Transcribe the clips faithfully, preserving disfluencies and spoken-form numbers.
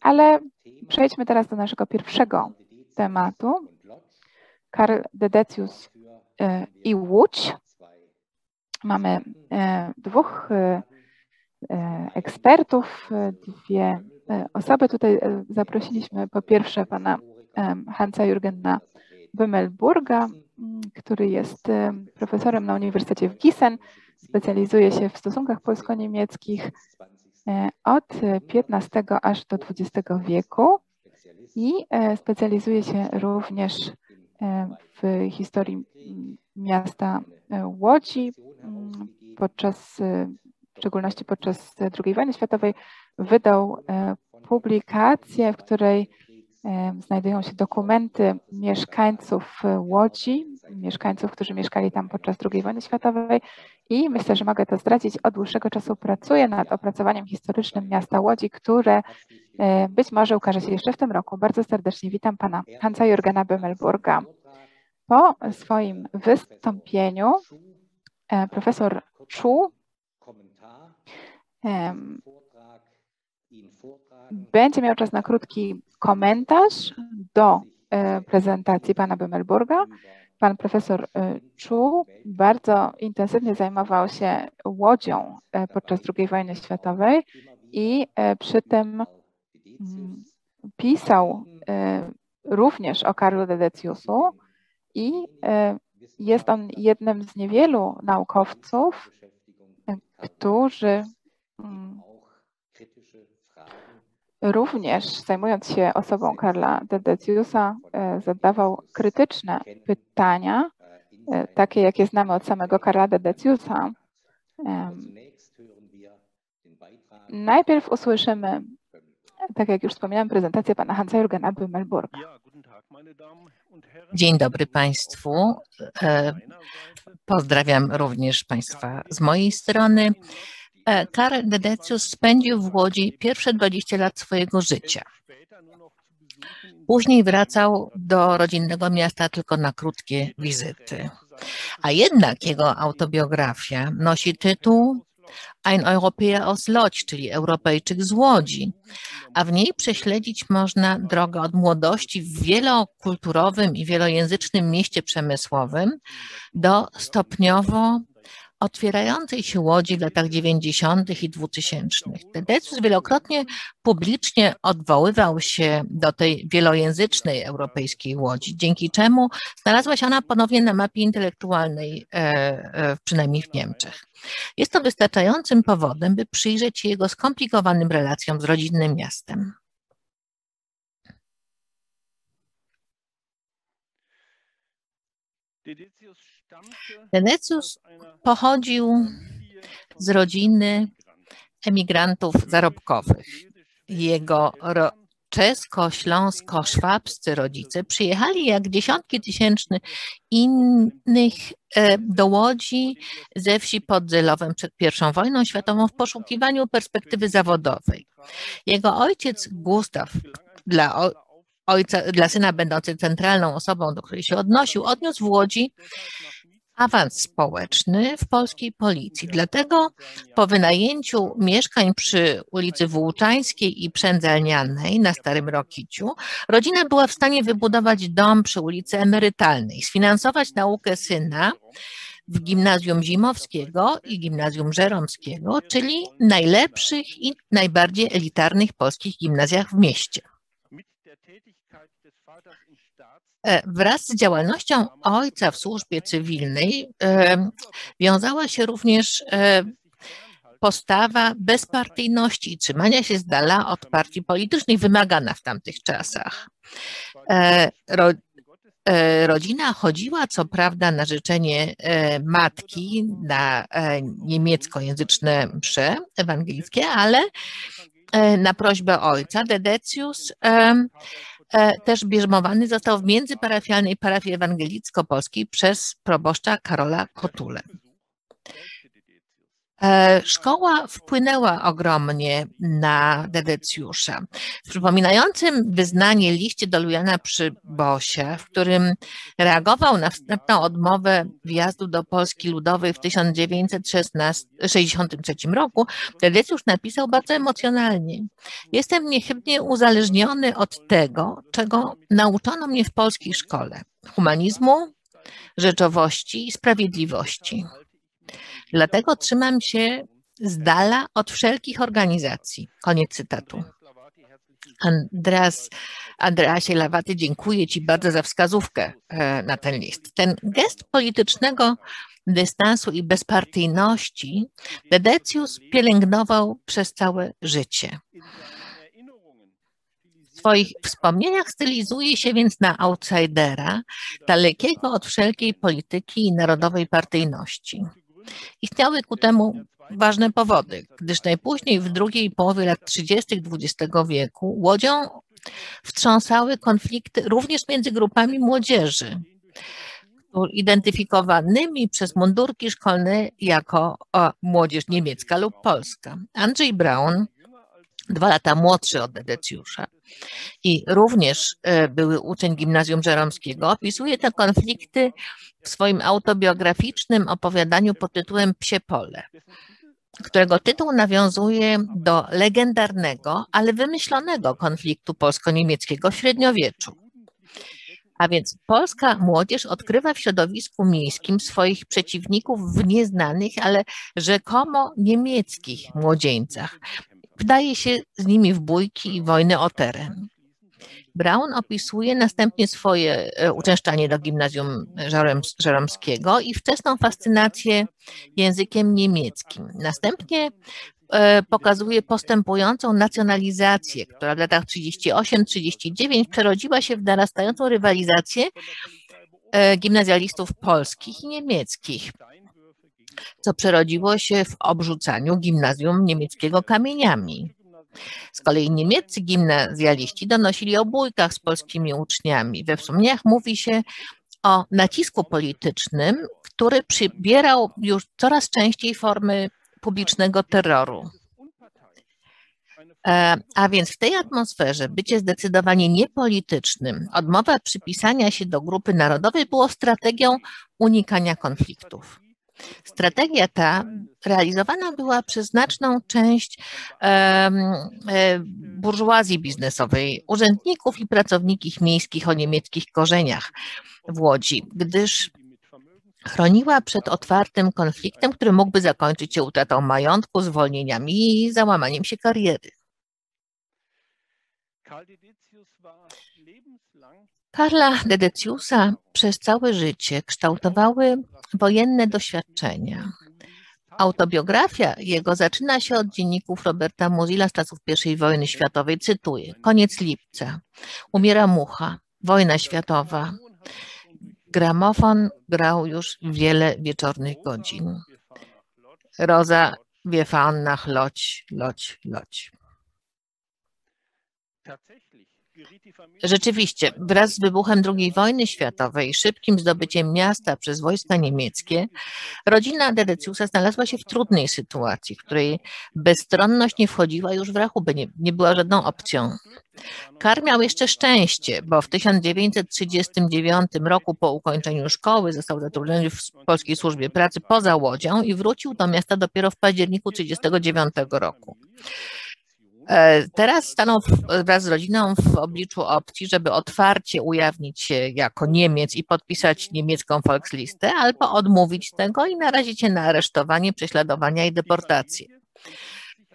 Ale przejdźmy teraz do naszego pierwszego tematu. Karl Dedecius i Łódź. Mamy dwóch ekspertów, dwie osoby. Tutaj zaprosiliśmy po pierwsze pana Hansa-Jürgena Bömelburga, który jest profesorem na Uniwersytecie w Giessen, specjalizuje się w stosunkach polsko-niemieckich od piętnastego aż do dwudziestego wieku i specjalizuje się również w historii miasta Łodzi, podczas, w szczególności podczas drugiej wojny światowej, wydał publikację, w której znajdują się dokumenty mieszkańców Łodzi, mieszkańców, którzy mieszkali tam podczas drugiej wojny światowej, i myślę, że mogę to zdradzić, od dłuższego czasu pracuję nad opracowaniem historycznym miasta Łodzi, które być może ukaże się jeszcze w tym roku. Bardzo serdecznie witam pana Hansa-Jürgena Bömelburga. Po swoim wystąpieniu profesor Chu będzie miał czas na krótki komentarz do prezentacji pana Bömelburga. Pan profesor Chu bardzo intensywnie zajmował się Łodzią podczas drugiej wojny światowej i przy tym pisał również o Karlu Dedeciusu, i jest on jednym z niewielu naukowców, którzy również, zajmując się osobą Karla Dedeciusa, zadawał krytyczne pytania, takie jakie znamy od samego Karla Dedeciusa. Najpierw usłyszymy, tak jak już wspomniałem, prezentację pana Hansa-Jürgena Bömelburga. Dzień dobry Państwu. Pozdrawiam również Państwa z mojej strony. Karl Dedecius spędził w Łodzi pierwsze dwadzieścia lat swojego życia. Później wracał do rodzinnego miasta tylko na krótkie wizyty. A jednak jego autobiografia nosi tytuł Ein Europäer aus Lodź, czyli Europejczyk z Łodzi, a w niej prześledzić można drogę od młodości w wielokulturowym i wielojęzycznym mieście przemysłowym do stopniowo otwierającej się Łodzi w latach dziewięćdziesiątych i dwutysięcznych. Dedecius wielokrotnie publicznie odwoływał się do tej wielojęzycznej europejskiej Łodzi, dzięki czemu znalazła się ona ponownie na mapie intelektualnej, przynajmniej w Niemczech. Jest to wystarczającym powodem, by przyjrzeć się jego skomplikowanym relacjom z rodzinnym miastem. Dedecius pochodził z rodziny emigrantów zarobkowych. Jego czesko-śląsko-szwabscy rodzice przyjechali jak dziesiątki tysięcy innych do Łodzi ze wsi pod Zelowem przed pierwszą wojną światową w poszukiwaniu perspektywy zawodowej. Jego ojciec Gustaw, dla ojca, dla syna będący centralną osobą, do której się odnosił, odniósł w Łodzi awans społeczny w polskiej policji. Dlatego po wynajęciu mieszkań przy ulicy Włóczańskiej i Przędzalnianej na Starym Rokiciu rodzina była w stanie wybudować dom przy ulicy Emerytalnej, sfinansować naukę syna w Gimnazjum Zimowskiego i Gimnazjum Żeromskiego, czyli najlepszych i najbardziej elitarnych polskich gimnazjach w mieście. Wraz z działalnością ojca w służbie cywilnej e, wiązała się również e, postawa bezpartyjności i trzymania się z dala od partii politycznych wymagana w tamtych czasach. E, ro, e, rodzina chodziła co prawda na życzenie e, matki na e, niemieckojęzyczne msze ewangelickie, ale e, na prośbę ojca Dedecius e, też bierzmowany został w międzyparafialnej parafii ewangelicko-polskiej przez proboszcza Karola Kotulę. Szkoła wpłynęła ogromnie na Dedeciusza. W przypominającym wyznanie liście do Juliana Przybosia, w którym reagował na wstępną odmowę wjazdu do Polski Ludowej w tysiąc dziewięćset sześćdziesiątym trzecim roku, Dedecius napisał bardzo emocjonalnie. Jestem niechybnie uzależniony od tego, czego nauczono mnie w polskiej szkole. Humanizmu, rzeczowości i sprawiedliwości. Dlatego trzymam się z dala od wszelkich organizacji. Koniec cytatu. Andreas, Andreasie Lawaty, dziękuję Ci bardzo za wskazówkę na ten list. Ten gest politycznego dystansu i bezpartyjności Dedecius pielęgnował przez całe życie. W swoich wspomnieniach stylizuje się więc na outsidera, dalekiego od wszelkiej polityki i narodowej partyjności. Istniały ku temu ważne powody, gdyż najpóźniej w drugiej połowie lat trzydziestych dwudziestego wieku Łodzią wstrząsały konflikty również między grupami młodzieży, identyfikowanymi przez mundurki szkolne jako młodzież niemiecka lub polska. Andrzej Braun, dwa lata młodszy od Dedeciusza i również były uczeń gimnazjum żeromskiego, opisuje te konflikty w swoim autobiograficznym opowiadaniu pod tytułem Psie Pole, którego tytuł nawiązuje do legendarnego, ale wymyślonego konfliktu polsko-niemieckiego w średniowieczu. A więc polska młodzież odkrywa w środowisku miejskim swoich przeciwników w nieznanych, ale rzekomo niemieckich młodzieńcach. Wdaje się z nimi w bójki i wojny o teren. Braun opisuje następnie swoje uczęszczanie do gimnazjum żeromskiego i wczesną fascynację językiem niemieckim. Następnie pokazuje postępującą nacjonalizację, która w latach trzydziestym ósmym do trzydziestego dziewiątego przerodziła się w narastającą rywalizację gimnazjalistów polskich i niemieckich, co przerodziło się w obrzucaniu gimnazjum niemieckiego kamieniami. Z kolei niemieccy gimnazjaliści donosili o bójkach z polskimi uczniami. We wspomnieniach mówi się o nacisku politycznym, który przybierał już coraz częściej formy publicznego terroru. A więc w tej atmosferze bycie zdecydowanie niepolitycznym, odmowa przypisania się do grupy narodowej było strategią unikania konfliktów. Strategia ta realizowana była przez znaczną część burżuazji biznesowej, urzędników i pracowników miejskich o niemieckich korzeniach w Łodzi, gdyż chroniła przed otwartym konfliktem, który mógłby zakończyć się utratą majątku, zwolnieniami i załamaniem się kariery. Karla Dedeciusa przez całe życie kształtowały wojenne doświadczenia. Autobiografia jego zaczyna się od dzienników Roberta Musila z czasów pierwszej wojny światowej. Cytuję. Koniec lipca. Umiera mucha. Wojna światowa. Gramofon grał już wiele wieczornych godzin. Roza wie fan nach Lodź, Lodź, Lodź. Rzeczywiście, wraz z wybuchem drugiej wojny światowej i szybkim zdobyciem miasta przez wojska niemieckie, rodzina Dedeciusa znalazła się w trudnej sytuacji, w której bezstronność nie wchodziła już w rachubę, nie, nie była żadną opcją. Karl miał jeszcze szczęście, bo w tysiąc dziewięćset trzydziestym dziewiątym roku po ukończeniu szkoły został zatrudniony w Polskiej Służbie Pracy poza Łodzią i wrócił do miasta dopiero w październiku tysiąc dziewięćset trzydziestego dziewiątego roku. Teraz stanął wraz z rodziną w obliczu opcji, żeby otwarcie ujawnić się jako Niemiec i podpisać niemiecką Volkslistę, albo odmówić tego i narazić się na aresztowanie, prześladowania i deportację.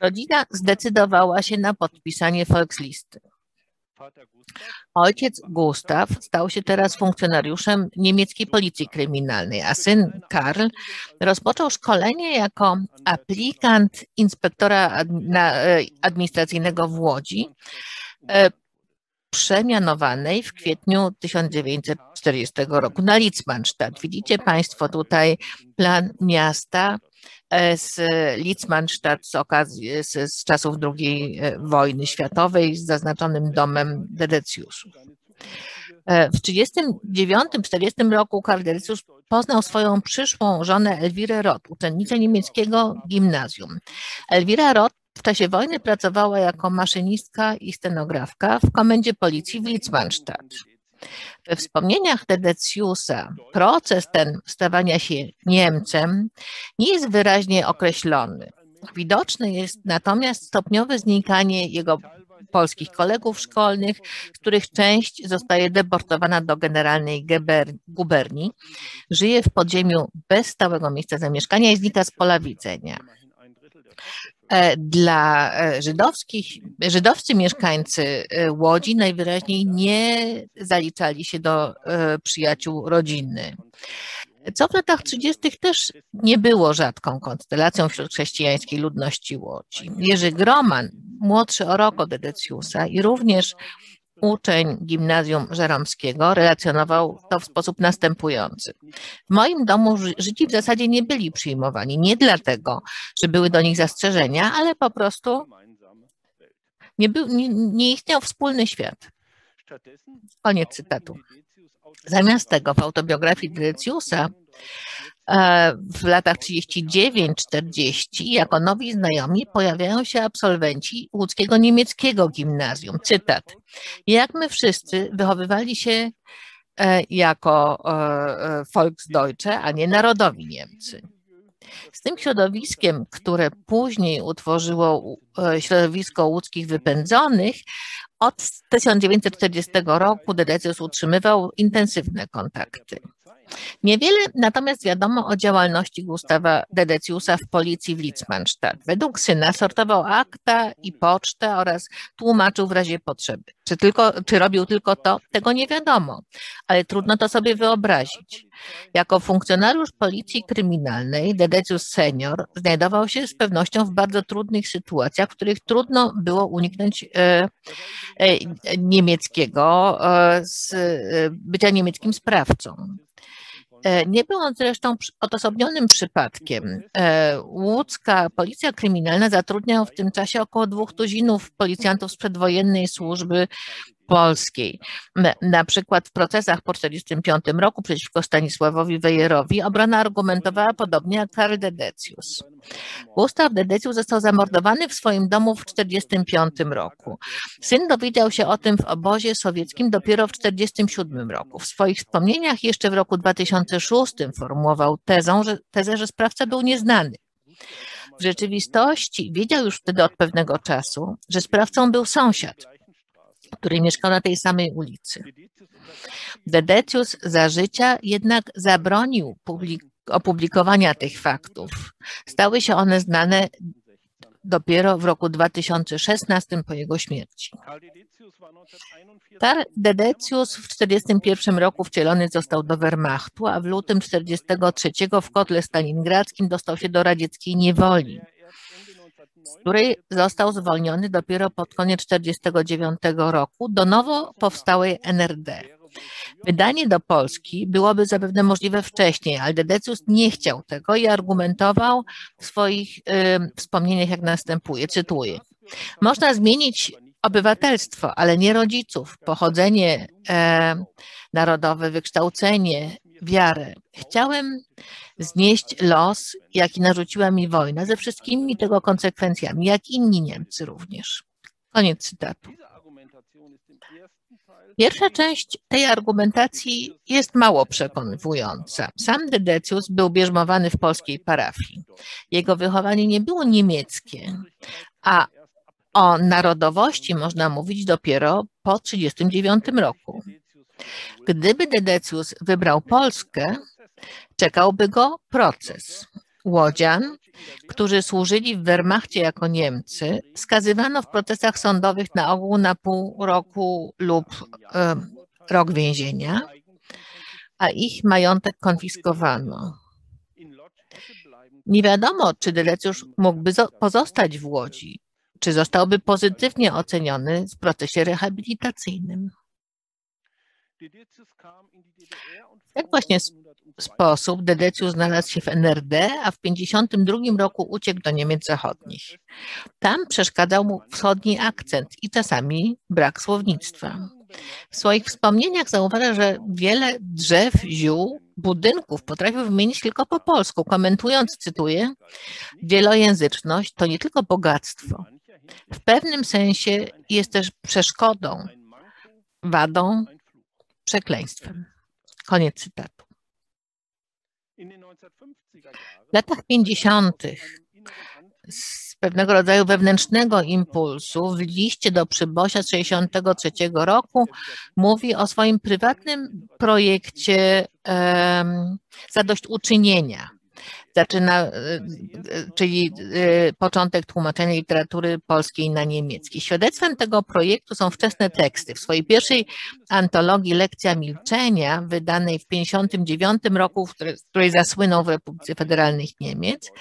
Rodzina zdecydowała się na podpisanie Volkslisty. Ojciec Gustaw stał się teraz funkcjonariuszem niemieckiej policji kryminalnej, a syn Karl rozpoczął szkolenie jako aplikant inspektora administracyjnego w Łodzi, przemianowanej w kwietniu tysiąc dziewięćset czterdziestego roku na Litzmannstadt. Widzicie Państwo tutaj plan miasta z Litzmannstadt z, okazji, z, z czasów drugiej wojny światowej z zaznaczonym domem Dedeciusów. W tysiąc dziewięćset trzydziestym dziewiątym do czterdziestego roku Karl Dedecius poznał swoją przyszłą żonę Elwirę Roth, uczennicę niemieckiego gimnazjum. Elwira Roth w czasie wojny pracowała jako maszynistka i scenografka w komendzie policji w Litzmannstadt. We wspomnieniach Dedeciusa proces ten stawania się Niemcem nie jest wyraźnie określony. Widoczne jest natomiast stopniowe znikanie jego polskich kolegów szkolnych, z których część zostaje deportowana do generalnej guberni, żyje w podziemiu bez stałego miejsca zamieszkania i znika z pola widzenia. Dla żydowskich, żydowscy mieszkańcy Łodzi najwyraźniej nie zaliczali się do przyjaciół rodziny, co w latach trzydziestych też nie było rzadką konstelacją wśród chrześcijańskiej ludności Łodzi. Jerzy Grohman, młodszy o rok od Dedeciusa i również uczeń gimnazjum żeromskiego, relacjonował to w sposób następujący. W moim domu Żydzi w zasadzie nie byli przyjmowani, nie dlatego, że były do nich zastrzeżenia, ale po prostu nie, był, nie, nie istniał wspólny świat. Koniec cytatu. Zamiast tego w autobiografii Dedeciusa w latach trzydziestym dziewiątym do czterdziestego jako nowi znajomi pojawiają się absolwenci łódzkiego niemieckiego gimnazjum. Cytat. Jak my wszyscy wychowywali się jako Volksdeutsche, a nie narodowi Niemcy. Z tym środowiskiem, które później utworzyło środowisko łódzkich wypędzonych, od tysiąc dziewięćset czterdziestego roku Dedecius utrzymywał intensywne kontakty. Niewiele natomiast wiadomo o działalności Gustawa Dedeciusa w policji w Litzmannstadt. Według syna sortował akta i pocztę oraz tłumaczył w razie potrzeby. Czy, tylko, czy robił tylko to? Tego nie wiadomo, ale trudno to sobie wyobrazić. Jako funkcjonariusz policji kryminalnej Dedecius senior znajdował się z pewnością w bardzo trudnych sytuacjach, w których trudno było uniknąć e, e, niemieckiego, e, z, bycia niemieckim sprawcą. Nie był on zresztą odosobnionym przypadkiem. Łódzka policja kryminalna zatrudniała w tym czasie około dwóch tuzinów policjantów z przedwojennej służby polskiej. Na przykład w procesach po tysiąc dziewięćset czterdziestym piątym roku przeciwko Stanisławowi Wejerowi obrona argumentowała podobnie jak Karl Dedecius. Gustaw Dedecius został zamordowany w swoim domu w tysiąc dziewięćset czterdziestym piątym roku. Syn dowiedział się o tym w obozie sowieckim dopiero w tysiąc dziewięćset czterdziestym siódmym roku. W swoich wspomnieniach jeszcze w roku dwa tysiące szóstym formułował tezę, że, tezę, że sprawca był nieznany. W rzeczywistości wiedział już wtedy od pewnego czasu, że sprawcą był sąsiad, który mieszkał na tej samej ulicy. Dedecius za życia jednak zabronił opublikowania tych faktów. Stały się one znane dopiero w roku dwa tysiące szesnastym po jego śmierci. Dedecius w tysiąc dziewięćset czterdziestym pierwszym roku wcielony został do Wehrmachtu, a w lutym tysiąc dziewięćset czterdziestego trzeciego w kotle stalingradzkim dostał się do radzieckiej niewoli, z której został zwolniony dopiero pod koniec tysiąc dziewięćset czterdziestego dziewiątego roku do nowo powstałej N R D. Wydanie do Polski byłoby zapewne możliwe wcześniej, ale Dedecius nie chciał tego i argumentował w swoich y, wspomnieniach jak następuje, cytuję. Można zmienić obywatelstwo, ale nie rodziców, pochodzenie e, narodowe, wykształcenie, wiarę. Chciałem znieść los, jaki narzuciła mi wojna, ze wszystkimi tego konsekwencjami, jak inni Niemcy również. Koniec cytatu. Pierwsza część tej argumentacji jest mało przekonująca. Sam Dedecius był bierzmowany w polskiej parafii. Jego wychowanie nie było niemieckie, a o narodowości można mówić dopiero po tysiąc dziewięćset trzydziestym dziewiątym roku. Gdyby Dedecius wybrał Polskę, czekałby go proces. Łodzian, którzy służyli w Wehrmachcie jako Niemcy, skazywano w procesach sądowych na ogół na pół roku lub e, rok więzienia, a ich majątek konfiskowano. Nie wiadomo, czy Dedecius mógłby pozostać w Łodzi, czy zostałby pozytywnie oceniony w procesie rehabilitacyjnym. W ten właśnie sposób Dedecius znalazł się w N R D, a w tysiąc dziewięćset pięćdziesiątym drugim roku uciekł do Niemiec Zachodnich. Tam przeszkadzał mu wschodni akcent i czasami brak słownictwa. W swoich wspomnieniach zauważa, że wiele drzew, ziół budynków potrafił wymienić tylko po polsku, komentując, cytuję, wielojęzyczność to nie tylko bogactwo. W pewnym sensie jest też przeszkodą, wadą, przekleństwem. Koniec cytatu. W latach pięćdziesiątych z pewnego rodzaju wewnętrznego impulsu w liście do Przybosia z tysiąc dziewięćset sześćdziesiątego trzeciego roku mówi o swoim prywatnym projekcie um, zadośćuczynienia. Zaczyna, czyli początek tłumaczenia literatury polskiej na niemiecki. Świadectwem tego projektu są wczesne teksty. W swojej pierwszej antologii Lekcja Milczenia, wydanej w tysiąc dziewięćset pięćdziesiątym dziewiątym roku, w której zasłynął w Republice Federalnych Niemiec,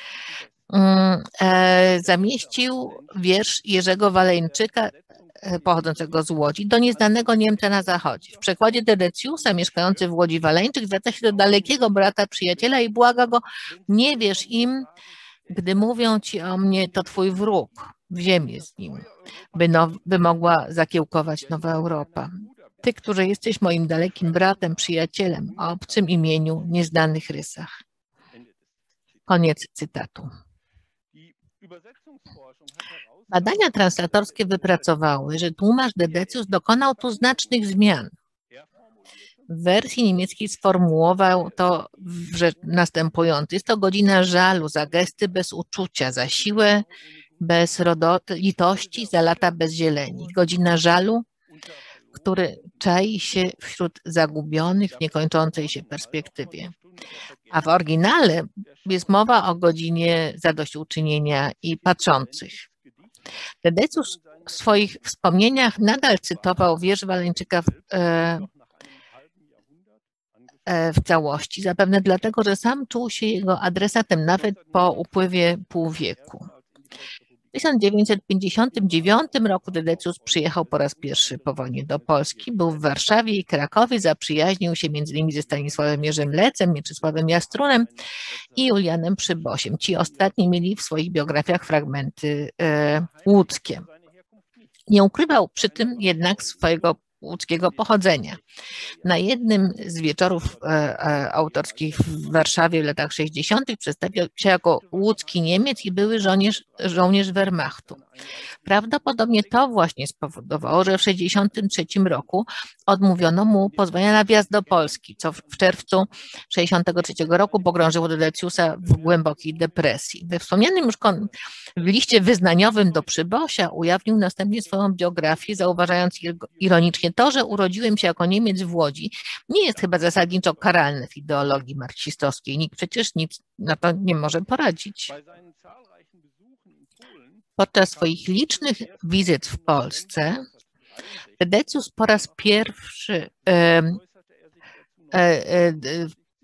zamieścił wiersz Jerzego Wallenczyka, pochodzącego z Łodzi, do nieznanego Niemca na zachodzie. W przekładzie Dedeciusa mieszkający w Łodzi Walleńczyk zwraca się do dalekiego brata przyjaciela i błaga go, nie wierz im, gdy mówią ci o mnie, to twój wróg w ziemię z nim, by, no, by mogła zakiełkować nowa Europa. Ty, którzy jesteś moim dalekim bratem, przyjacielem, o obcym imieniu, nieznanych rysach. Koniec cytatu. Badania translatorskie wypracowały, że tłumacz Dedecius dokonał tu znacznych zmian. W wersji niemieckiej sformułował to w następujący. Jest to godzina żalu za gesty bez uczucia, za siłę bez litości, za lata bez zieleni. Godzina żalu, który czai się wśród zagubionych w niekończącej się perspektywie. A w oryginale jest mowa o godzinie zadośćuczynienia i patrzących. Dedecius w swoich wspomnieniach nadal cytował wiersz Walleńczyka w, w całości, zapewne dlatego, że sam czuł się jego adresatem nawet po upływie pół wieku. W tysiąc dziewięćset pięćdziesiątym dziewiątym roku Dedecius przyjechał po raz pierwszy po wojnie do Polski. Był w Warszawie i Krakowie, zaprzyjaźnił się między innymi ze Stanisławem Jerzym Lecem, Mieczysławem Jastrunem i Julianem Przybosiem. Ci ostatni mieli w swoich biografiach fragmenty e, łódzkie. Nie ukrywał przy tym jednak swojego łódzkiego pochodzenia. Na jednym z wieczorów e, e, autorskich w Warszawie w latach sześćdziesiątych przedstawiał się jako łódzki Niemiec i były żołnierz, żołnierz Wehrmachtu. Prawdopodobnie to właśnie spowodowało, że w tysiąc dziewięćset sześćdziesiątym trzecim roku odmówiono mu pozwolenia na wjazd do Polski, co w czerwcu tysiąc dziewięćset sześćdziesiątego trzeciego roku pogrążyło Dedeciusa w głębokiej depresji. We wspomnianym już w liście wyznaniowym do Przybosia ujawnił następnie swoją biografię, zauważając ironicznie to, że urodziłem się jako Niemiec w Łodzi, nie jest chyba zasadniczo karalne w ideologii marksistowskiej. Nikt przecież nic na to nie może poradzić. Podczas swoich licznych wizyt w Polsce Dedecius po raz pierwszy e, e, e,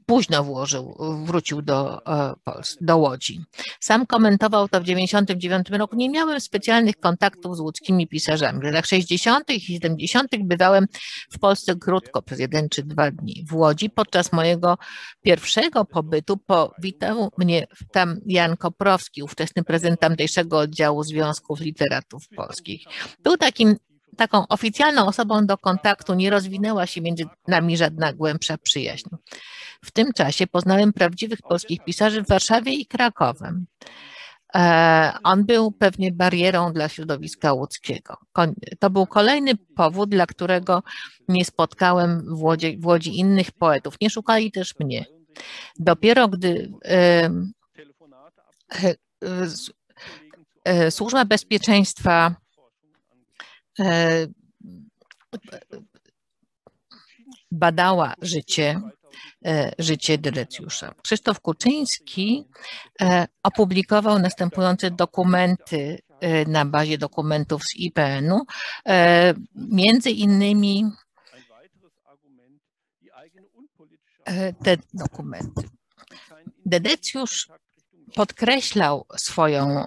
późno włożył, wrócił do, Pols do Łodzi. Sam komentował to w tysiąc dziewięćset dziewięćdziesiątym dziewiątym roku. Nie miałem specjalnych kontaktów z łódzkimi pisarzami. W latach sześćdziesiątych i siedemdziesiątych bywałem w Polsce krótko, przez jeden czy dwa dni. W Łodzi podczas mojego pierwszego pobytu powitał mnie tam Jan Koprowski, ówczesny prezydent tamtejszego oddziału Związków Literatów Polskich. Był takim Taką oficjalną osobą do kontaktu, nie rozwinęła się między nami żadna głębsza przyjaźń. W tym czasie poznałem prawdziwych polskich pisarzy w Warszawie i Krakowem. On był pewnie barierą dla środowiska łódzkiego. To był kolejny powód, dla którego nie spotkałem w Łodzi, w Łodzi innych poetów. Nie szukali też mnie. Dopiero gdy e, e, e, Służba Bezpieczeństwa badała życie, życie Dedeciusa. Krzysztof Kuczyński opublikował następujące dokumenty na bazie dokumentów z I P N-u, między innymi te dokumenty. Dedecius podkreślał swoją e,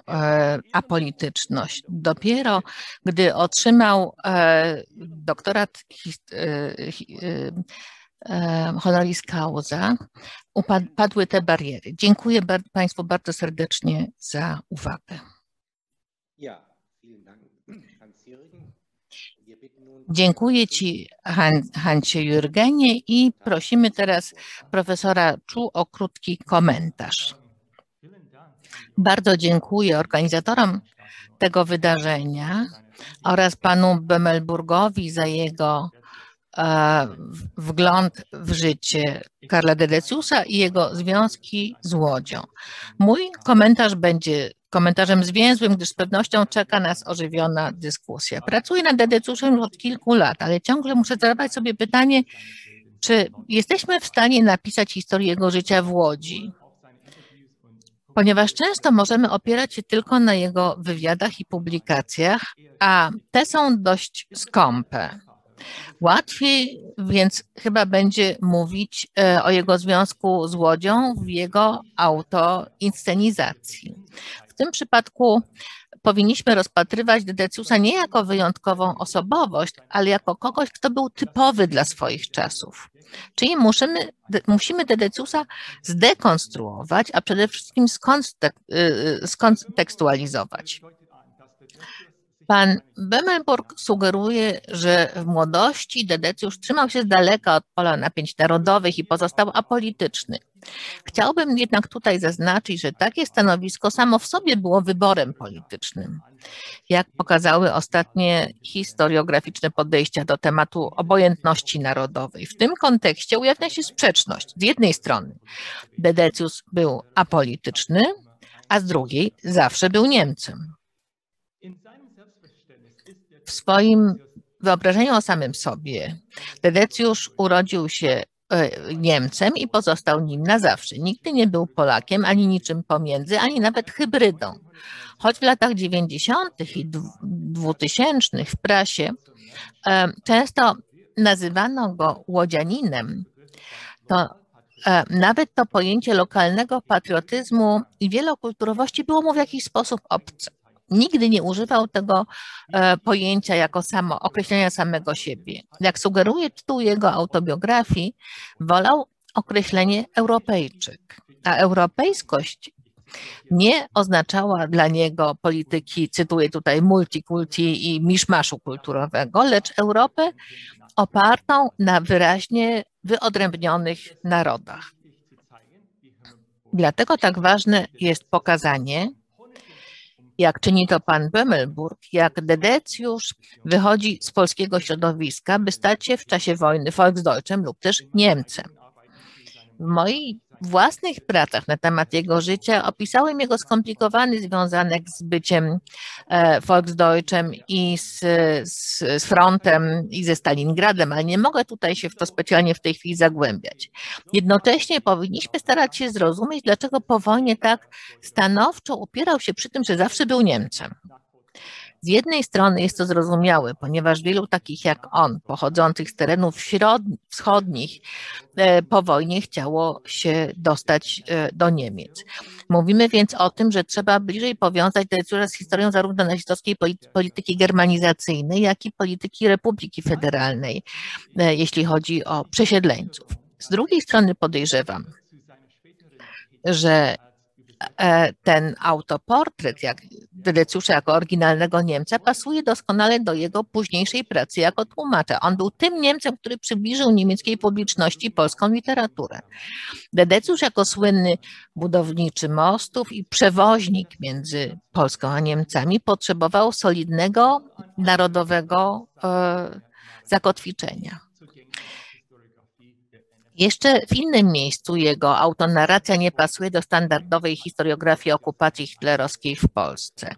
apolityczność. Dopiero gdy otrzymał e, doktorat his, e, hi, e, honoris causa, upadły te bariery. Dziękuję bar Państwu bardzo serdecznie za uwagę. Ja, vielen Dank. Dziękuję Ci, Hansie Jürgenie, i prosimy teraz profesora Chu o krótki komentarz. Bardzo dziękuję organizatorom tego wydarzenia oraz panu Bömelburgowi za jego e, wgląd w życie Karla Dedeciusa i jego związki z Łodzią. Mój komentarz będzie komentarzem zwięzłym, gdyż z pewnością czeka nas ożywiona dyskusja. Pracuję nad Dedeciusem już od kilku lat, ale ciągle muszę zadawać sobie pytanie, czy jesteśmy w stanie napisać historię jego życia w Łodzi, ponieważ często możemy opierać się tylko na jego wywiadach i publikacjach, a te są dość skąpe. Łatwiej więc chyba będzie mówić o jego związku z Łodzią w jego autoinscenizacji. W tym przypadku powinniśmy rozpatrywać Dedeciusa nie jako wyjątkową osobowość, ale jako kogoś, kto był typowy dla swoich czasów. Czyli musimy, musimy Dedeciusa zdekonstruować, a przede wszystkim skontekstualizować. Pan Bömelburg sugeruje, że w młodości Dedecius trzymał się z daleka od pola napięć narodowych i pozostał apolityczny. Chciałbym jednak tutaj zaznaczyć, że takie stanowisko samo w sobie było wyborem politycznym. Jak pokazały ostatnie historiograficzne podejścia do tematu obojętności narodowej. W tym kontekście ujawnia się sprzeczność. Z jednej strony Dedecius był apolityczny, a z drugiej zawsze był Niemcem. W swoim wyobrażeniu o samym sobie Dedecius urodził się Niemcem i pozostał nim na zawsze. Nigdy nie był Polakiem, ani niczym pomiędzy, ani nawet hybrydą. Choć w latach dziewięćdziesiątych i dwutysięcznych w prasie często nazywano go łodzianinem, to nawet to pojęcie lokalnego patriotyzmu i wielokulturowości było mu w jakiś sposób obce. Nigdy nie używał tego e, pojęcia jako samo, określenia samego siebie. Jak sugeruje tytuł jego autobiografii, wolał określenie Europejczyk, a europejskość nie oznaczała dla niego polityki, cytuję tutaj, multikulti i miszmaszu kulturowego, lecz Europę opartą na wyraźnie wyodrębnionych narodach. Dlatego tak ważne jest pokazanie, jak czyni to pan Bömelburg, jak Dedecius wychodzi z polskiego środowiska, by stać się w czasie wojny Volksdeutschem lub też Niemcem. W moich własnych pracach na temat jego życia opisałem jego skomplikowany związek z byciem Volksdeutschem i z, z, z frontem i ze Stalingradem, ale nie mogę tutaj się w to specjalnie w tej chwili zagłębiać. Jednocześnie powinniśmy starać się zrozumieć, dlaczego po wojnie tak stanowczo upierał się przy tym, że zawsze był Niemcem. Z jednej strony jest to zrozumiałe, ponieważ wielu takich jak on, pochodzących z terenów wschodnich po wojnie chciało się dostać do Niemiec. Mówimy więc o tym, że trzeba bliżej powiązać Dedeciusa z historią zarówno nazistowskiej polityki germanizacyjnej, jak i polityki Republiki Federalnej, jeśli chodzi o przesiedleńców. Z drugiej strony podejrzewam, że ten autoportret jak Dedeciusza jako oryginalnego Niemca pasuje doskonale do jego późniejszej pracy jako tłumacza. On był tym Niemcem, który przybliżył niemieckiej publiczności polską literaturę. Dedecius jako słynny budowniczy mostów i przewoźnik między Polską a Niemcami potrzebował solidnego narodowego e, zakotwiczenia. Jeszcze w innym miejscu jego autonarracja nie pasuje do standardowej historiografii okupacji hitlerowskiej w Polsce.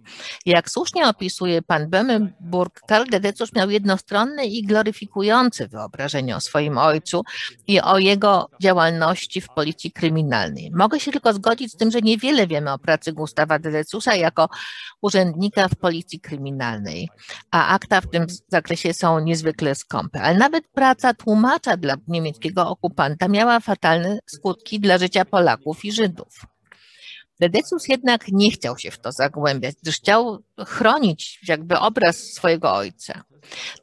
Jak słusznie opisuje pan Bömelburg, Karl Dedecius miał jednostronne i gloryfikujące wyobrażenie o swoim ojcu i o jego działalności w policji kryminalnej. Mogę się tylko zgodzić z tym, że niewiele wiemy o pracy Gustawa Dedeciusa jako urzędnika w policji kryminalnej, a akta w tym zakresie są niezwykle skąpe. Ale nawet praca tłumacza dla niemieckiego okupanta miała fatalne skutki dla życia Polaków i Żydów. Dedecius jednak nie chciał się w to zagłębiać, gdyż chciał chronić jakby obraz swojego ojca.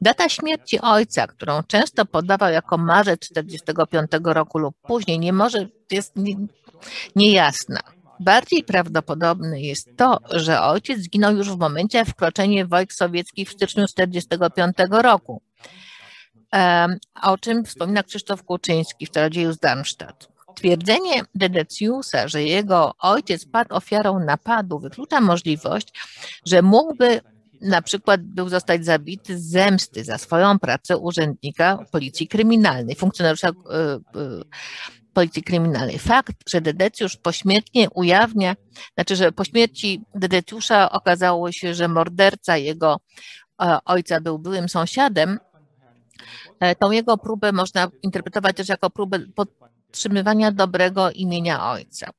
Data śmierci ojca, którą często podawał jako marzec tysiąc dziewięćset czterdziestego piątego roku lub później, nie może, jest niejasna. Bardziej prawdopodobne jest to, że ojciec zginął już w momencie wkroczenia wojsk sowieckich w styczniu tysiąc dziewięćset czterdziestego piątego roku, o czym wspomina Krzysztof Kuczyński w Czarodzieju z Darmstadt. Twierdzenie Dedeciusa, że jego ojciec padł ofiarą napadu, wyklucza możliwość, że mógłby na przykład był zostać zabity z zemsty za swoją pracę urzędnika policji kryminalnej, funkcjonariusza y, y, policji kryminalnej. Fakt, że Dedecius pośmiertnie ujawnia, znaczy, że po śmierci Dedeciusa okazało się, że morderca jego e, ojca był byłym sąsiadem, e, tą jego próbę można interpretować też jako próbę podtrzymywania dobrego imienia ojca.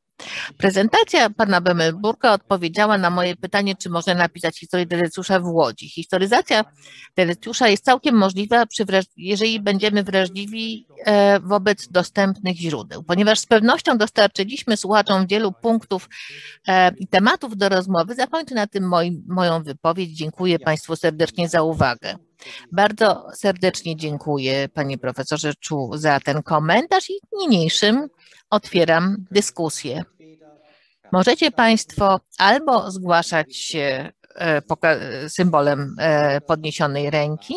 Prezentacja pana Bömelburga odpowiedziała na moje pytanie, czy można napisać historię Dedeciusa w Łodzi. Historyzacja Dedeciusa jest całkiem możliwa, przy jeżeli będziemy wrażliwi wobec dostępnych źródeł, ponieważ z pewnością dostarczyliśmy słuchaczom wielu punktów i tematów do rozmowy. Zakończę na tym moim, moją wypowiedź. Dziękuję Państwu serdecznie za uwagę. Bardzo serdecznie dziękuję Panie Profesorze Chu za ten komentarz i niniejszym otwieram dyskusję. Możecie Państwo albo zgłaszać się symbolem podniesionej ręki,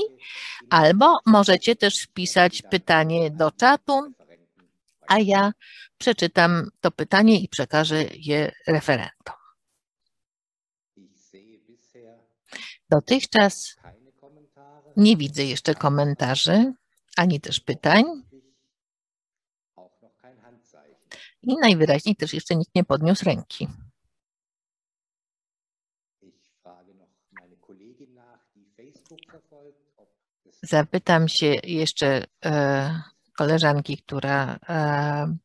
albo możecie też wpisać pytanie do czatu, a ja przeczytam to pytanie i przekażę je referentom. Dotychczas nie widzę jeszcze komentarzy, ani też pytań. I najwyraźniej też jeszcze nikt nie podniósł ręki. Zapytam się jeszcze e, koleżanki, która e,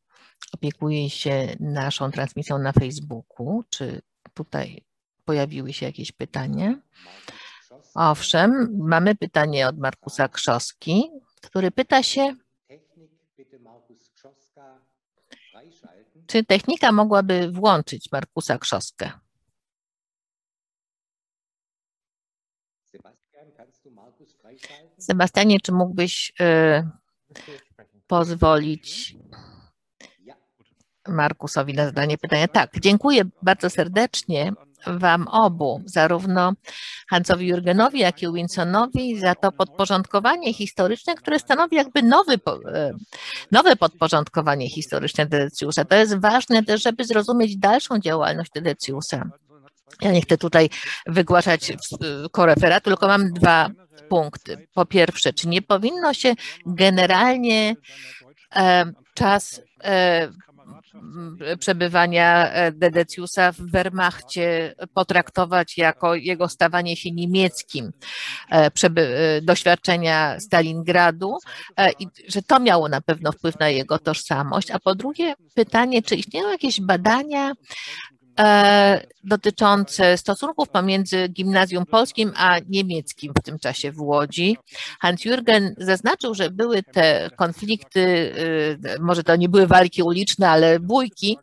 opiekuje się naszą transmisją na Facebooku, czy tutaj pojawiły się jakieś pytania. Owszem, mamy pytanie od Markusa Krzoski, który pyta się, czy technika mogłaby włączyć Markusa Krzoskę? Sebastianie, czy mógłbyś y, pozwolić Markusowi na zadanie pytania? Tak, dziękuję bardzo serdecznie Wam obu, zarówno Hansowi Jurgenowi, jak i Winsonowi, za to podporządkowanie historyczne, które stanowi jakby nowy, nowe podporządkowanie historyczne Dedeciusa. To jest ważne też, żeby zrozumieć dalszą działalność Dedeciusa. Ja nie chcę tutaj wygłaszać koreferatu, tylko mam dwa punkty. Po pierwsze, czy nie powinno się generalnie e, czas e, przebywania Dedeciusa w Wehrmachcie potraktować jako jego stawanie się niemieckim, doświadczenia Stalingradu i że to miało na pewno wpływ na jego tożsamość. A po drugie pytanie, czy istnieją jakieś badania dotyczące stosunków pomiędzy gimnazjum polskim a niemieckim w tym czasie w Łodzi. Hans-Jürgen zaznaczył, że były te konflikty, może to nie były walki uliczne, ale bójki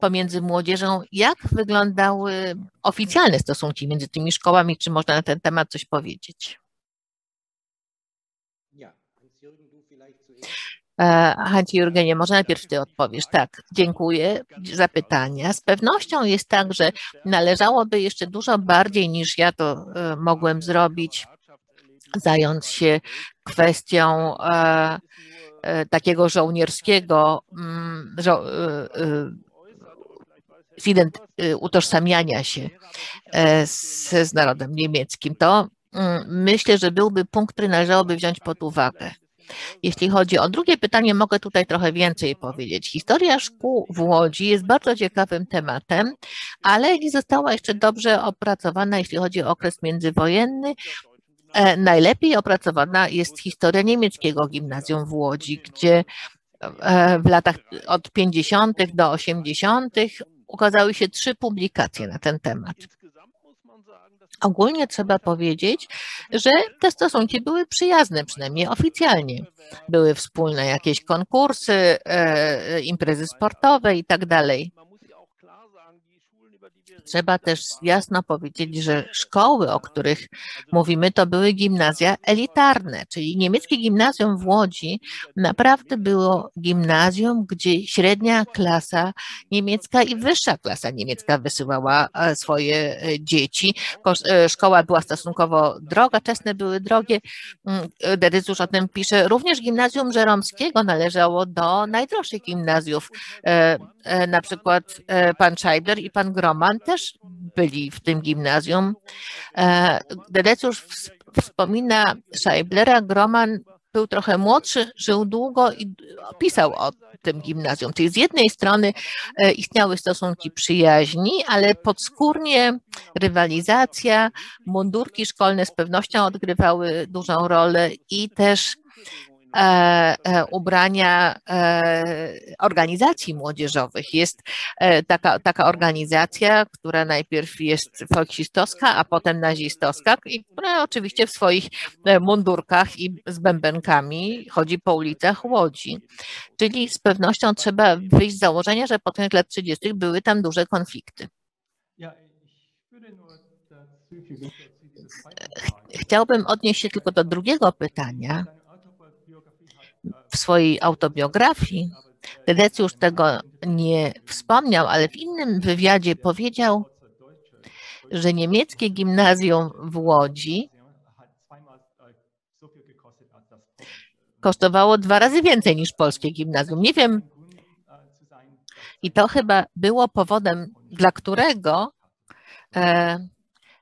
pomiędzy młodzieżą. Jak wyglądały oficjalne stosunki między tymi szkołami? Czy można na ten temat coś powiedzieć? Hans-Jürgenie, może najpierw Ty odpowiesz. Tak, dziękuję za pytania. Z pewnością jest tak, że należałoby jeszcze dużo bardziej niż ja to mogłem zrobić, zająć się kwestią takiego żołnierskiego żo utożsamiania się z, z narodem niemieckim. To myślę, że byłby punkt, który należałoby wziąć pod uwagę. Jeśli chodzi o drugie pytanie, mogę tutaj trochę więcej powiedzieć. Historia szkół w Łodzi jest bardzo ciekawym tematem, ale nie została jeszcze dobrze opracowana, jeśli chodzi o okres międzywojenny. Najlepiej opracowana jest historia niemieckiego gimnazjum w Łodzi, gdzie w latach od pięćdziesiątych do osiemdziesiątych ukazały się trzy publikacje na ten temat. Ogólnie trzeba powiedzieć, że te stosunki były przyjazne, przynajmniej oficjalnie. Były wspólne jakieś konkursy, e, imprezy sportowe i tak dalej. Trzeba też jasno powiedzieć, że szkoły, o których mówimy, to były gimnazja elitarne, czyli niemieckie gimnazjum w Łodzi naprawdę było gimnazjum, gdzie średnia klasa niemiecka i wyższa klasa niemiecka wysyłała swoje dzieci. Szkoła była stosunkowo droga, czesne były drogie. Dedecius o tym pisze. Również gimnazjum żeromskiego należało do najdroższych gimnazjów. Na przykład pan Scheibler i pan Grohman też byli w tym gimnazjum. Dedecius wspomina Scheiblera, Grohman był trochę młodszy, żył długo i pisał o tym gimnazjum. Czyli z jednej strony istniały stosunki przyjaźni, ale podskórnie rywalizacja, mundurki szkolne z pewnością odgrywały dużą rolę i też E, e, ubrania e, organizacji młodzieżowych. Jest e, taka, taka organizacja, która najpierw jest folksistowska, a potem nazistowska i która oczywiście w swoich mundurkach i z bębenkami chodzi po ulicach Łodzi. Czyli z pewnością trzeba wyjść z założenia, że po tych lat trzydziestych były tam duże konflikty. Chciałbym odnieść się tylko do drugiego pytania. W swojej autobiografii Dedecius tego nie wspomniał, ale w innym wywiadzie powiedział, że niemieckie gimnazjum w Łodzi kosztowało dwa razy więcej niż polskie gimnazjum. Nie wiem, i to chyba było powodem, dla którego e,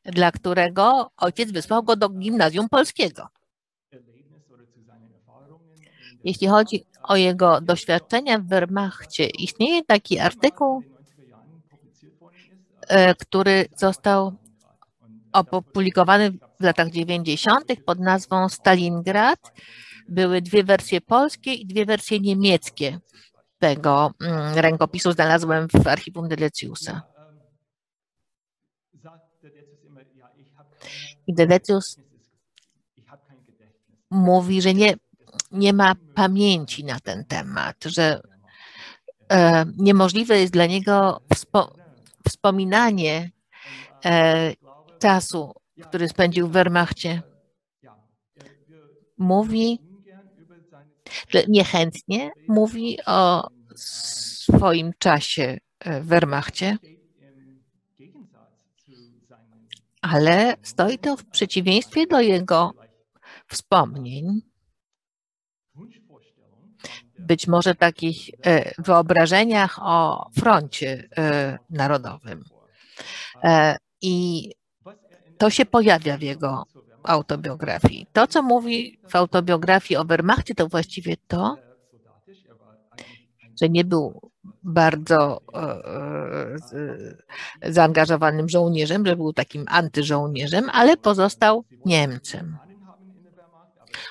dla którego ojciec wysłał go do gimnazjum polskiego. Jeśli chodzi o jego doświadczenia w Wehrmachcie, istnieje taki artykuł, który został opublikowany w latach dziewięćdziesiątych pod nazwą Stalingrad. Były dwie wersje polskie i dwie wersje niemieckie tego rękopisu. Znalazłem w archiwum Dedeciusa. I Dedecius mówi, że nie nie ma pamięci na ten temat, że e, niemożliwe jest dla niego wspo wspominanie e, czasu, który spędził w Wehrmachcie. Mówi, że niechętnie mówi o swoim czasie w Wehrmachcie, ale stoi to w przeciwieństwie do jego wspomnień. Być może takich wyobrażeniach o froncie narodowym. I to się pojawia w jego autobiografii. To, co mówi w autobiografii o Wehrmachcie, to właściwie to, że nie był bardzo zaangażowanym żołnierzem, że był takim antyżołnierzem, ale pozostał Niemcem.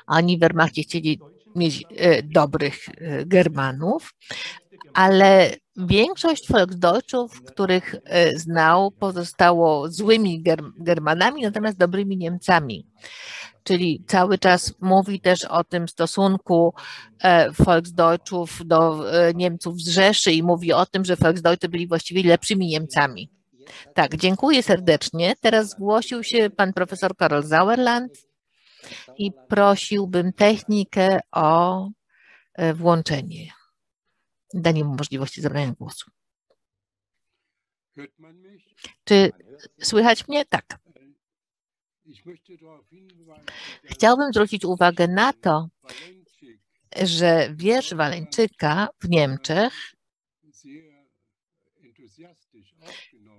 Oni w Wehrmachcie chcieli mieć dobrych Germanów, ale większość Volksdeutschów, których znał, pozostało złymi Germanami, natomiast dobrymi Niemcami. Czyli cały czas mówi też o tym stosunku Volksdeutschów do Niemców z Rzeszy i mówi o tym, że Volksdeutsche byli właściwie lepszymi Niemcami. Tak, dziękuję serdecznie. Teraz zgłosił się pan profesor Karol Sauerland i prosiłbym technikę o włączenie, danie mu możliwości zabrania głosu. Czy słychać mnie? Tak. Chciałbym zwrócić uwagę na to, że wiersz Wallenczyka w Niemczech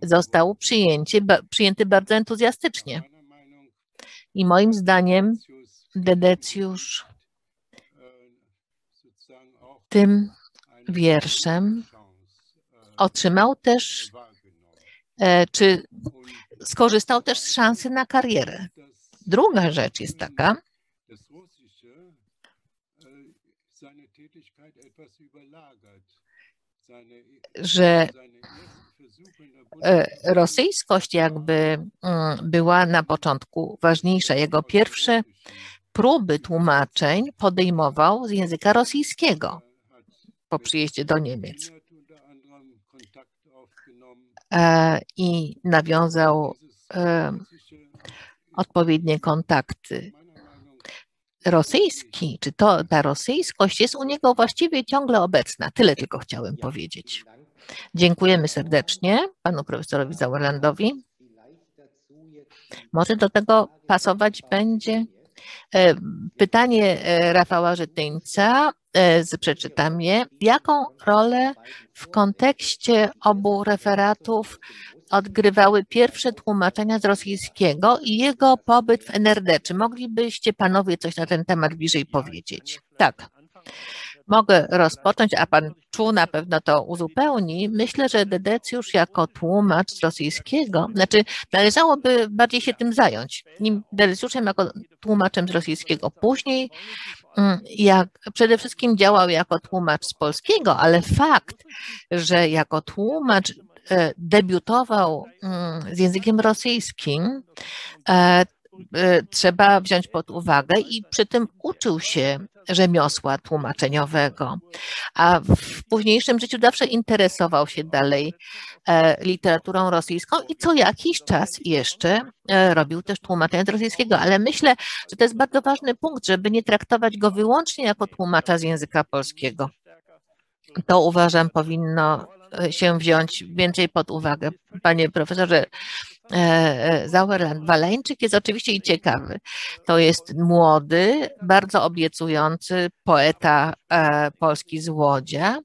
został przyjęty, przyjęty bardzo entuzjastycznie. I moim zdaniem Dedecius tym wierszem otrzymał też, czy skorzystał też z szansy na karierę. Druga rzecz jest taka, że rosyjskość jakby była na początku ważniejsza. Jego pierwsze próby tłumaczeń podejmował z języka rosyjskiego po przyjeździe do Niemiec. i nawiązał odpowiednie kontakty. Rosyjski, czy to ta rosyjskość jest u niego właściwie ciągle obecna. Tyle tylko chciałem powiedzieć. Dziękujemy serdecznie panu profesorowi Sauerlandowi. Może do tego pasować będzie pytanie Rafała Żytyńca, przeczytam je. Jaką rolę w kontekście obu referatów odgrywały pierwsze tłumaczenia z rosyjskiego i jego pobyt w N R D? Czy moglibyście panowie coś na ten temat bliżej powiedzieć? Tak, mogę rozpocząć, a pan Chu na pewno to uzupełni. Myślę, że Dedecius jako tłumacz z rosyjskiego, znaczy należałoby bardziej się tym zająć, nim Dedeciusem jako tłumaczem z rosyjskiego. Później jak przede wszystkim działał jako tłumacz z polskiego, ale fakt, że jako tłumacz debiutował z językiem rosyjskim, trzeba wziąć pod uwagę i przy tym uczył się rzemiosła tłumaczeniowego, a w późniejszym życiu zawsze interesował się dalej literaturą rosyjską i co jakiś czas jeszcze robił też tłumaczenia z rosyjskiego, ale myślę, że to jest bardzo ważny punkt, żeby nie traktować go wyłącznie jako tłumacza z języka polskiego. To uważam powinno się wziąć więcej pod uwagę. Panie profesorze Sauerland, Wallenczyk jest oczywiście i ciekawy. To jest młody, bardzo obiecujący poeta polski z Łodzia,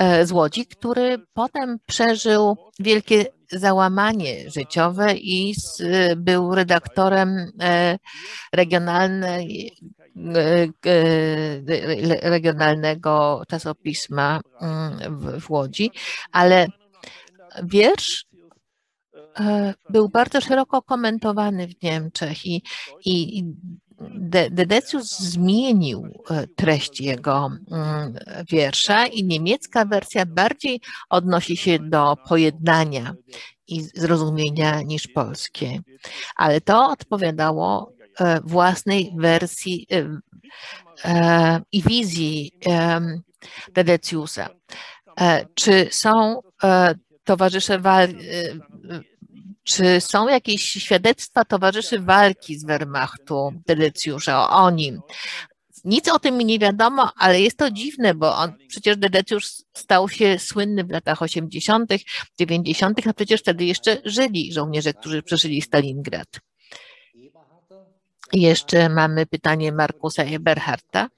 z Łodzi, który potem przeżył wielkie załamanie życiowe i był redaktorem regionalnej regionalnego czasopisma w Łodzi, ale wiersz był bardzo szeroko komentowany w Niemczech i, i Dedecius zmienił treść jego wiersza i niemiecka wersja bardziej odnosi się do pojednania i zrozumienia niż polskie, ale to odpowiadało własnej wersji i wizji Dedeciusa. Czy są towarzysze walki, czy są jakieś świadectwa towarzyszy walki z Wehrmachtu Dedeciusa o, o nim? Nic o tym mi nie wiadomo, ale jest to dziwne, bo on przecież Dedecius stał się słynny w latach osiemdziesiątych, dziewięćdziesiątych, a przecież wtedy jeszcze żyli żołnierze, którzy przeżyli Stalingrad. Jeszcze mamy pytanie Markusa Eberhardta,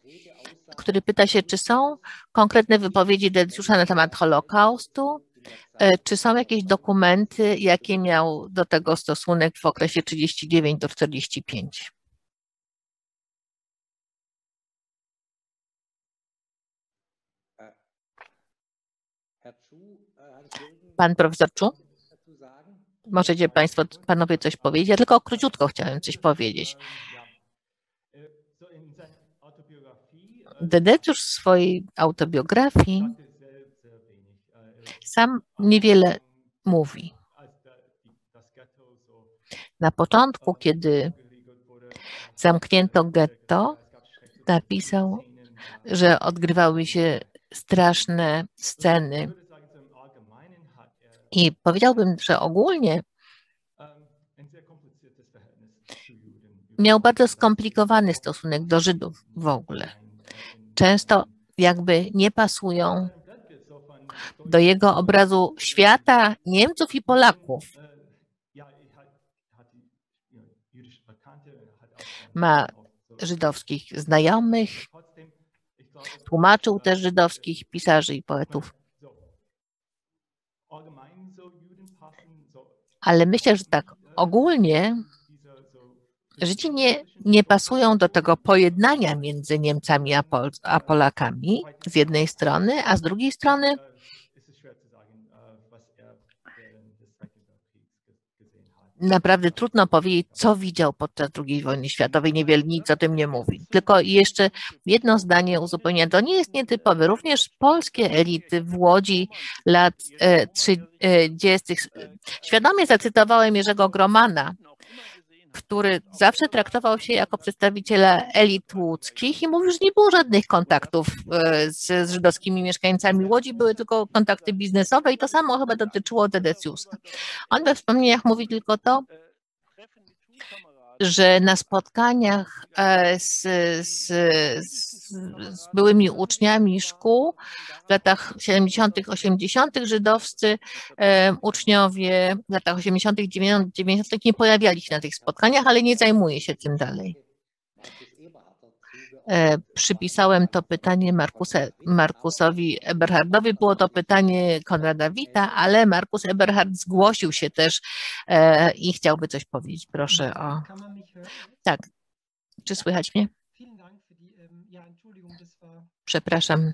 który pyta się, czy są konkretne wypowiedzi Dedeciusa na temat Holokaustu, czy są jakieś dokumenty, jakie miał do tego stosunek w okresie trzydziestego dziewiątego do czterdziestego piątego. Pan profesor Chu? Możecie państwo, panowie coś powiedzieć? Ja tylko króciutko chciałem coś powiedzieć. Dedecius w swojej autobiografii sam niewiele mówi. Na początku, kiedy zamknięto getto, napisał, że odgrywały się straszne sceny. I powiedziałbym, że ogólnie miał bardzo skomplikowany stosunek do Żydów w ogóle. Często jakby nie pasują do jego obrazu świata Niemców i Polaków. Ma żydowskich znajomych, tłumaczył też żydowskich pisarzy i poetów. Ale myślę, że tak ogólnie Żydzi nie, nie pasują do tego pojednania między Niemcami a, Pol a Polakami z jednej strony, a z drugiej strony naprawdę trudno powiedzieć, co widział podczas drugiej wojny światowej. Niewiele nic o tym nie mówi. Tylko jeszcze jedno zdanie uzupełnia. To nie jest nietypowe. Również polskie elity w Łodzi lat trzydziestych. Świadomie zacytowałem Jerzego Grohmana, który zawsze traktował się jako przedstawiciela elit łódzkich i mówił, że nie było żadnych kontaktów z, z żydowskimi mieszkańcami Łodzi, były tylko kontakty biznesowe i to samo chyba dotyczyło Dedeciusa. On we wspomnieniach mówi tylko to, że na spotkaniach z, z, z, z byłymi uczniami szkół w latach siedemdziesiątych, osiemdziesiątych żydowscy um, uczniowie w latach osiemdziesiątych, dziewięćdziesiątych nie pojawiali się na tych spotkaniach, ale nie zajmuje się tym dalej. E, przypisałem to pytanie Markuse, Markusowi Eberhardowi, było to pytanie Konrada Wita, ale Markus Eberhardt zgłosił się też e, i chciałby coś powiedzieć. Proszę o... Tak, czy słychać mnie? Przepraszam,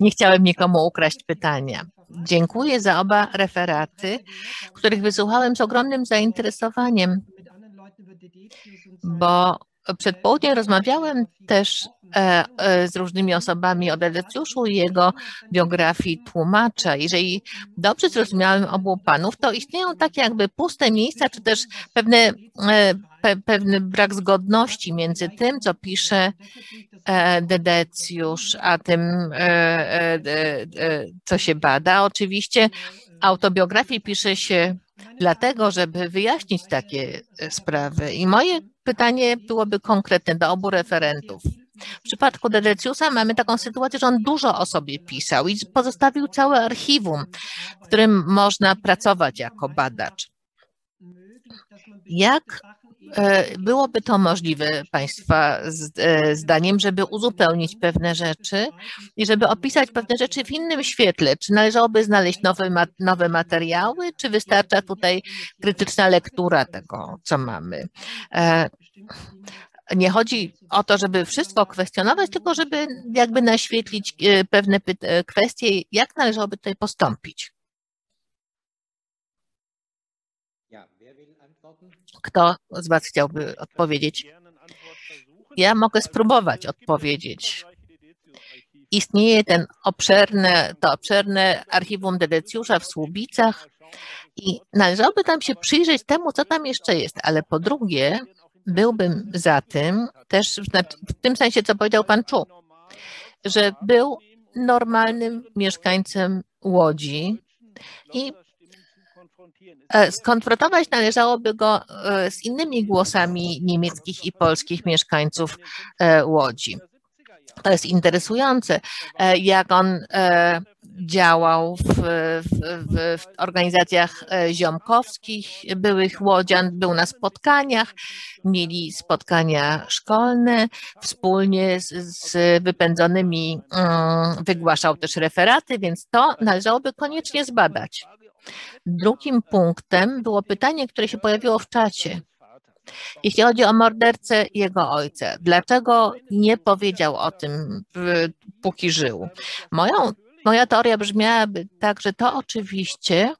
nie chciałem nikomu ukraść pytania. Dziękuję za oba referaty, których wysłuchałem z ogromnym zainteresowaniem, bo przed południem rozmawiałem też e, e, z różnymi osobami o Dedeciuszu i jego biografii tłumacza. Jeżeli dobrze zrozumiałem obu panów, to istnieją takie jakby puste miejsca, czy też pewne, e, pe, pewny brak zgodności między tym, co pisze e, Dedeciusz, a tym, e, e, e, co się bada. Oczywiście autobiografii pisze się dlatego, żeby wyjaśnić takie sprawy. I moje pytanie byłoby konkretne do obu referentów. W przypadku Dedeciusa mamy taką sytuację, że on dużo o sobie pisał i pozostawił całe archiwum, w którym można pracować jako badacz. Jak byłoby to możliwe Państwa zdaniem, żeby uzupełnić pewne rzeczy i żeby opisać pewne rzeczy w innym świetle? Czy należałoby znaleźć nowe, nowe materiały, czy wystarcza tutaj krytyczna lektura tego, co mamy? Nie chodzi o to, żeby wszystko kwestionować, tylko żeby jakby naświetlić pewne kwestie, jak należałoby tutaj postąpić. Kto z Was chciałby odpowiedzieć? Ja mogę spróbować odpowiedzieć. Istnieje ten obszerne, to obszerne archiwum Dedeciusza w Słubicach i należałoby tam się przyjrzeć temu, co tam jeszcze jest, ale po drugie byłbym za tym, też w tym sensie, co powiedział pan Chu, że był normalnym mieszkańcem Łodzi i skonfrontować należałoby go z innymi głosami niemieckich i polskich mieszkańców Łodzi. To jest interesujące, jak on działał w, w, w organizacjach ziomkowskich byłych łodzian, był na spotkaniach, mieli spotkania szkolne, wspólnie z, z wypędzonymi wygłaszał też referaty, więc to należałoby koniecznie zbadać. Drugim punktem było pytanie, które się pojawiło w czacie. Jeśli chodzi o mordercę jego ojca, dlaczego nie powiedział o tym, póki żył? Moją, moja teoria brzmiałaby tak, że to oczywiście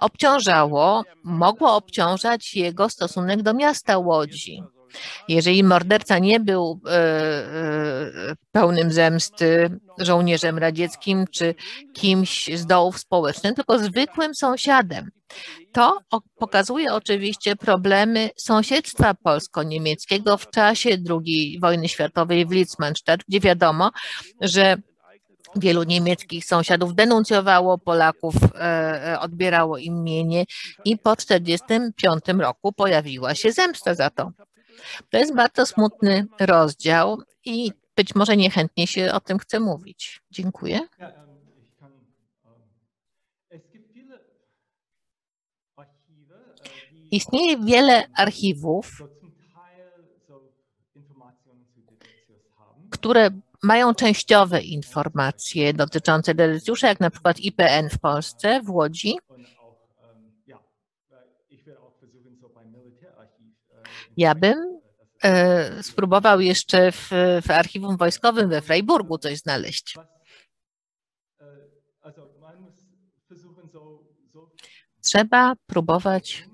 obciążało, mogło obciążać jego stosunek do miasta Łodzi. Jeżeli morderca nie był e, e, pełnym zemsty żołnierzem radzieckim czy kimś z dołów społecznych, tylko zwykłym sąsiadem, to pokazuje oczywiście problemy sąsiedztwa polsko-niemieckiego w czasie drugiej wojny światowej w Litzmannstadt, gdzie wiadomo, że wielu niemieckich sąsiadów denuncjowało Polaków, e, odbierało im mienie i po tysiąc dziewięćset czterdziestym piątym roku pojawiła się zemsta za to. To jest bardzo smutny rozdział i być może niechętnie się o tym chce mówić. Dziękuję. Istnieje wiele archiwów, które mają częściowe informacje dotyczące Dedeciusza, jak na przykład I P N w Polsce, w Łodzi. Ja bym e, spróbował jeszcze w, w archiwum wojskowym we Freiburgu coś znaleźć. Trzeba próbować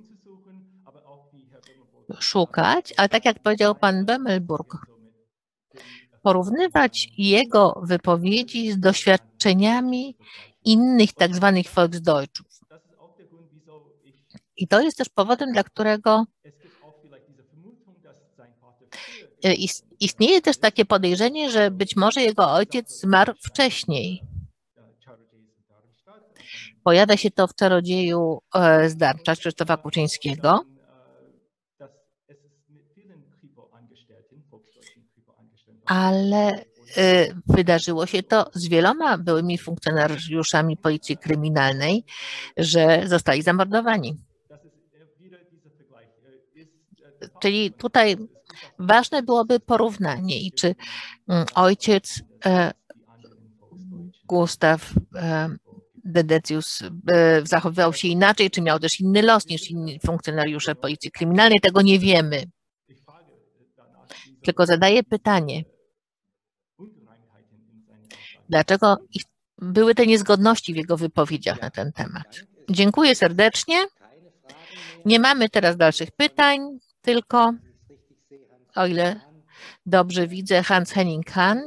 szukać, ale tak jak powiedział pan Bömelburg, porównywać jego wypowiedzi z doświadczeniami innych tak zwanych Volksdeutschów. I to jest też powodem, dla którego istnieje też takie podejrzenie, że być może jego ojciec zmarł wcześniej. Pojawia się to w Czarodzieju z Darmstadt Krzysztofa Kuczyńskiego. Ale wydarzyło się to z wieloma byłymi funkcjonariuszami policji kryminalnej, że zostali zamordowani. Czyli tutaj ważne byłoby porównanie i czy ojciec Gustaw Dedecius zachowywał się inaczej, czy miał też inny los niż inni funkcjonariusze policji kryminalnej, tego nie wiemy. Tylko zadaję pytanie, dlaczego były te niezgodności w jego wypowiedziach na ten temat. Dziękuję serdecznie. Nie mamy teraz dalszych pytań, tylko, o ile dobrze widzę, Hans-Henning Hahn,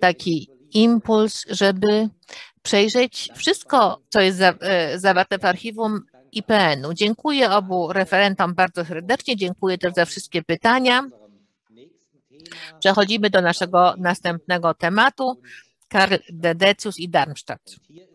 taki impuls, żeby przejrzeć wszystko, co jest zawarte w archiwum I P N-u. Dziękuję obu referentom bardzo serdecznie, dziękuję też za wszystkie pytania. Przechodzimy do naszego następnego tematu, Karl Dedecius i Darmstadt.